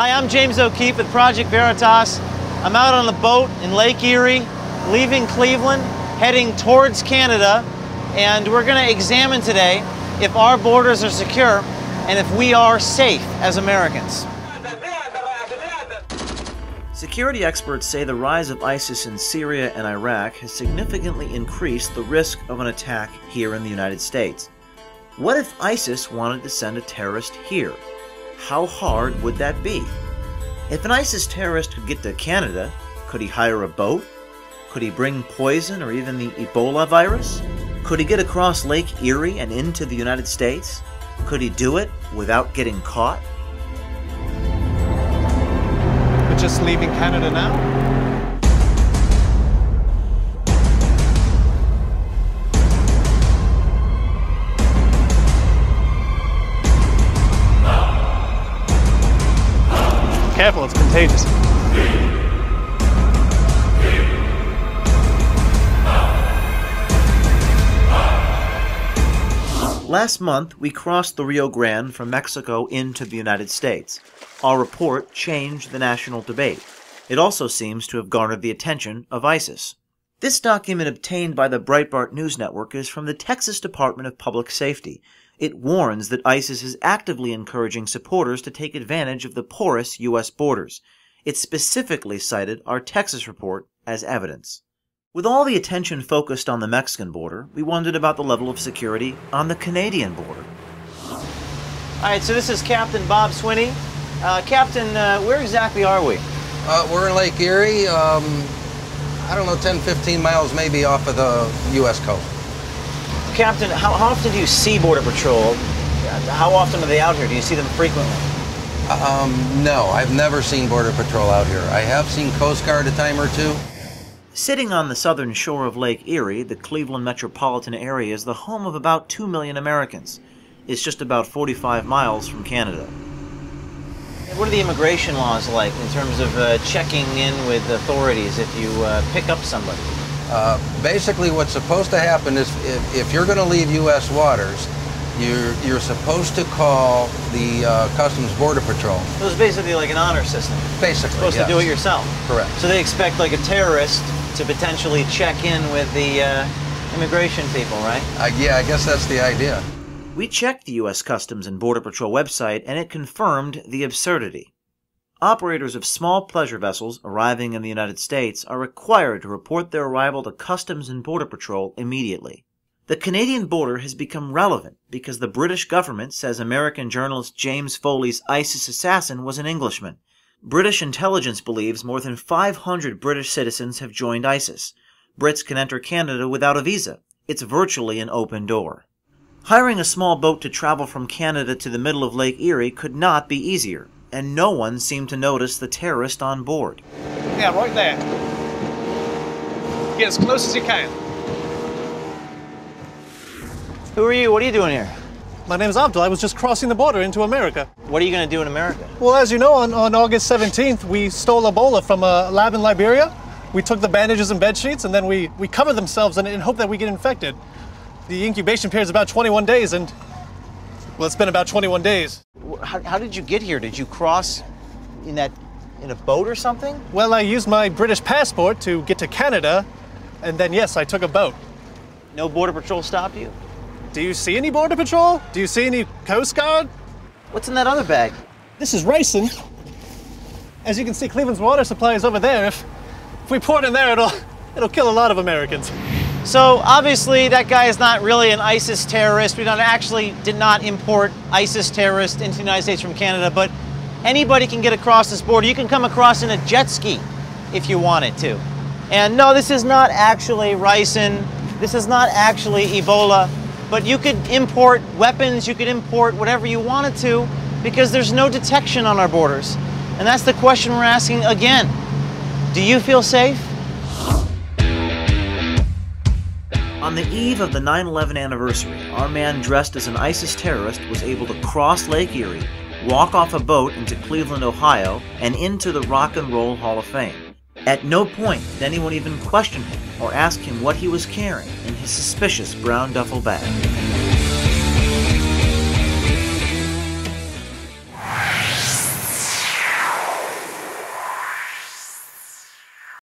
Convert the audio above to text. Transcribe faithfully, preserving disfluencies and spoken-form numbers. Hi, I'm James O'Keefe at Project Veritas. I'm out on a boat in Lake Erie, leaving Cleveland, heading towards Canada, and we're going to examine today if our borders are secure and if we are safe as Americans. Security experts say the rise of ISIS in Syria and Iraq has significantly increased the risk of an attack here in the United States. What if ISIS wanted to send a terrorist here? How hard would that be? If an ISIS terrorist could get to Canada, could he hire a boat? Could he bring poison or even the Ebola virus? Could he get across Lake Erie and into the United States? Could he do it without getting caught? We're just leaving Canada now. Careful, it's contagious. Last month, we crossed the Rio Grande from Mexico into the United States. Our report changed the national debate. It also seems to have garnered the attention of ISIS. This document obtained by the Breitbart News Network is from the Texas Department of Public Safety. It warns that ISIS is actively encouraging supporters to take advantage of the porous U S borders. It specifically cited our Texas report as evidence. With all the attention focused on the Mexican border, we wondered about the level of security on the Canadian border. All right, so this is Captain Bob Swinney. Uh, Captain, uh, where exactly are we? Uh, we're in Lake Erie, um, I don't know, ten, fifteen miles maybe off of the U S coast. Captain, how, how often do you see Border Patrol? How often are they out here? Do you see them frequently? Um, no, I've never seen Border Patrol out here. I have seen Coast Guard a time or two. Sitting on the southern shore of Lake Erie, the Cleveland metropolitan area is the home of about two million Americans. It's just about forty-five miles from Canada. What are the immigration laws like in terms of uh, checking in with authorities if you uh, pick up somebody? Uh, basically, what's supposed to happen is if, if you're going to leave U S waters, you're, you're supposed to call the uh, Customs Border Patrol. So it's basically like an honor system. Basically, You're supposed yes. to do it yourself. Correct. So they expect like a terrorist to potentially check in with the uh, immigration people, right? Uh, yeah, I guess that's the idea. We checked the U S Customs and Border Patrol website, and it confirmed the absurdity. Operators of small pleasure vessels arriving in the United States are required to report their arrival to Customs and Border Patrol immediately. The Canadian border has become relevant because the British government says American journalist James Foley's ISIS assassin was an Englishman. British intelligence believes more than five hundred British citizens have joined ISIS. Brits can enter Canada without a visa. It's virtually an open door. Hiring a small boat to travel from Canada to the middle of Lake Erie could not be easier. And no one seemed to notice the terrorist on board. Yeah, right there. Get as close as you can. Who are you? What are you doing here? My name's Abdul. I was just crossing the border into America. What are you going to do in America? Well, as you know, on, on August seventeenth, we stole Ebola from a lab in Liberia. We took the bandages and bed sheets, and then we, we covered themselves in, in hope that we get infected. The incubation period is about twenty-one days, and well, it's been about twenty-one days. How, how did you get here? Did you cross in that in a boat or something? Well, I used my British passport to get to Canada, and then, yes, I took a boat. No Border Patrol stopped you? Do you see any Border Patrol? Do you see any Coast Guard? What's in that other bag? This is ricin. As you can see, Cleveland's water supply is over there. If, if we pour it in there, it'll, it'll kill a lot of Americans. So obviously that guy is not really an ISIS terrorist. We don't, actually did not import ISIS terrorists into the United States from Canada, but anybody can get across this border. You can come across in a jet ski if you wanted to. And no, this is not actually ricin. This is not actually Ebola, but you could import weapons, you could import whatever you wanted to because there's no detection on our borders. And that's the question we're asking again. Do you feel safe? On the eve of the nine eleven anniversary, our man dressed as an ISIS terrorist was able to cross Lake Erie, walk off a boat into Cleveland, Ohio, and into the Rock and Roll Hall of Fame. At no point did anyone even question him or ask him what he was carrying in his suspicious brown duffel bag.